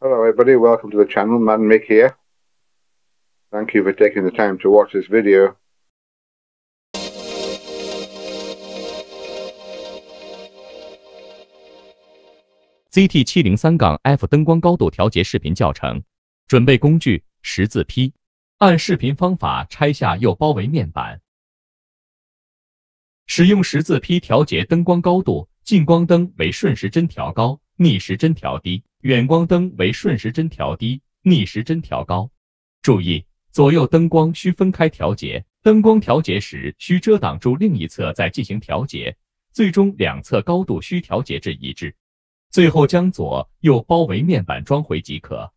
Hello everybody, welcome to the channel. Man Mick here. Thank you for taking the time to watch this video. ZT703-F 灯光高度调节视频教程。准备工具：十字坯。按视频方法拆下右包围面板。使用十字坯调节灯光高度，近光灯为顺时针调高，逆时针调低。 远光灯为顺时针调低，逆时针调高。注意，左右灯光需分开调节。灯光调节时需遮挡住另一侧再进行调节，最终两侧高度需调节至一致。最后将左右包围面板装回即可。